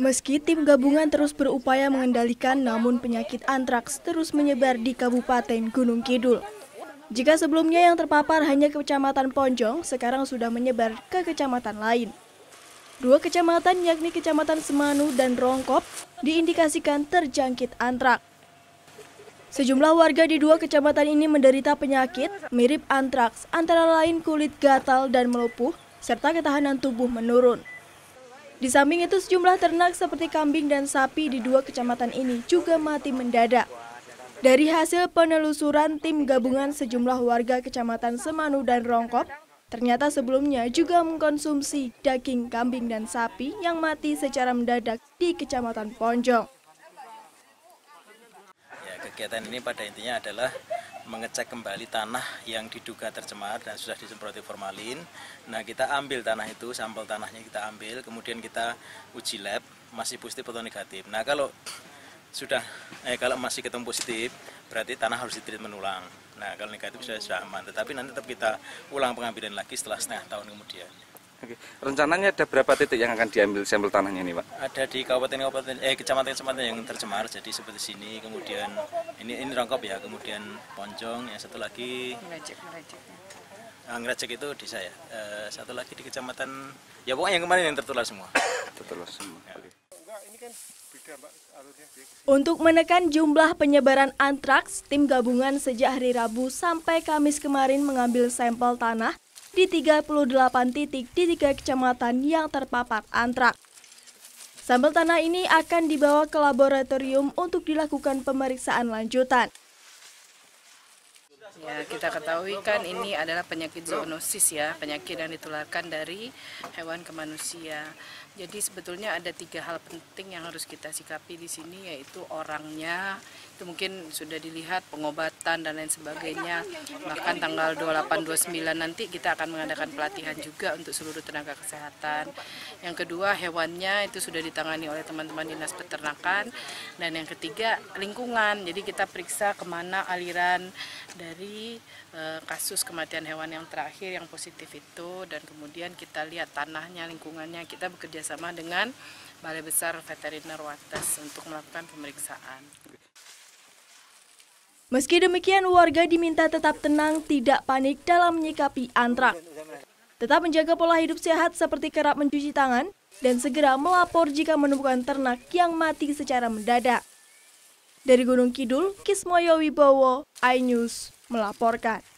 Meski tim gabungan terus berupaya mengendalikan, namun penyakit antraks terus menyebar di Kabupaten Gunung Kidul. Jika sebelumnya yang terpapar hanya Kecamatan Ponjong, sekarang sudah menyebar ke kecamatan lain. Dua kecamatan yakni Kecamatan Semanu dan Rongkop diindikasikan terjangkit antraks. Sejumlah warga di dua kecamatan ini menderita penyakit mirip antraks, antara lain kulit gatal dan melepuh, serta ketahanan tubuh menurun. Di samping itu, sejumlah ternak seperti kambing dan sapi di dua kecamatan ini juga mati mendadak. Dari hasil penelusuran tim gabungan, sejumlah warga Kecamatan Semanu dan Rongkop ternyata sebelumnya juga mengkonsumsi daging kambing dan sapi yang mati secara mendadak di Kecamatan Ponjong. Ya, kegiatan ini pada intinya adalah mengecek kembali tanah yang diduga tercemar dan sudah disemproti formalin. Nah, kita ambil tanah itu, sampel tanahnya kita ambil, kemudian kita uji lab, masih positif atau negatif. Nah, kalau masih ketemu positif, berarti tanah harus ditreatment ulang. Nah, kalau negatif sudah aman, tetapi nanti tetap kita ulang pengambilan lagi setelah setengah tahun kemudian. Oke. Rencananya ada berapa titik yang akan diambil sampel tanahnya ini, Pak? Ada di kecamatan-kecamatan yang tercemar, jadi seperti sini, kemudian ini Rongkop ya, kemudian Ponjong, yang satu lagi Ngerejek itu di saya, satu lagi di kecamatan, ya pokoknya yang kemarin yang tertular semua. Tertular semua. Ya. Untuk menekan jumlah penyebaran antraks, tim gabungan sejak hari Rabu sampai Kamis kemarin mengambil sampel tanah di 38 titik di 3 kecamatan yang terpapar antraks. Sampel tanah ini akan dibawa ke laboratorium untuk dilakukan pemeriksaan lanjutan. Ya, kita ketahui kan ini adalah penyakit zoonosis ya, penyakit yang ditularkan dari hewan ke manusia. Jadi sebetulnya ada 3 hal penting yang harus kita sikapi di sini, yaitu orangnya, itu mungkin sudah dilihat pengobatan dan lain sebagainya. Bahkan tanggal 28-29 nanti kita akan mengadakan pelatihan juga untuk seluruh tenaga kesehatan. Yang kedua, hewannya itu sudah ditangani oleh teman-teman dinas peternakan. Dan yang ketiga, lingkungan. Jadi kita periksa kemana aliran dari kasus kematian hewan yang terakhir yang positif itu, dan kemudian kita lihat tanahnya, lingkungannya. Kita bekerja sama dengan Balai Besar Veteriner Watas untuk melakukan pemeriksaan. Meski demikian, warga diminta tetap tenang, tidak panik dalam menyikapi antraks. Tetap menjaga pola hidup sehat seperti kerap mencuci tangan dan segera melapor jika menemukan ternak yang mati secara mendadak. Dari Gunung Kidul, Kismoyo Wibowo, iNews melaporkan.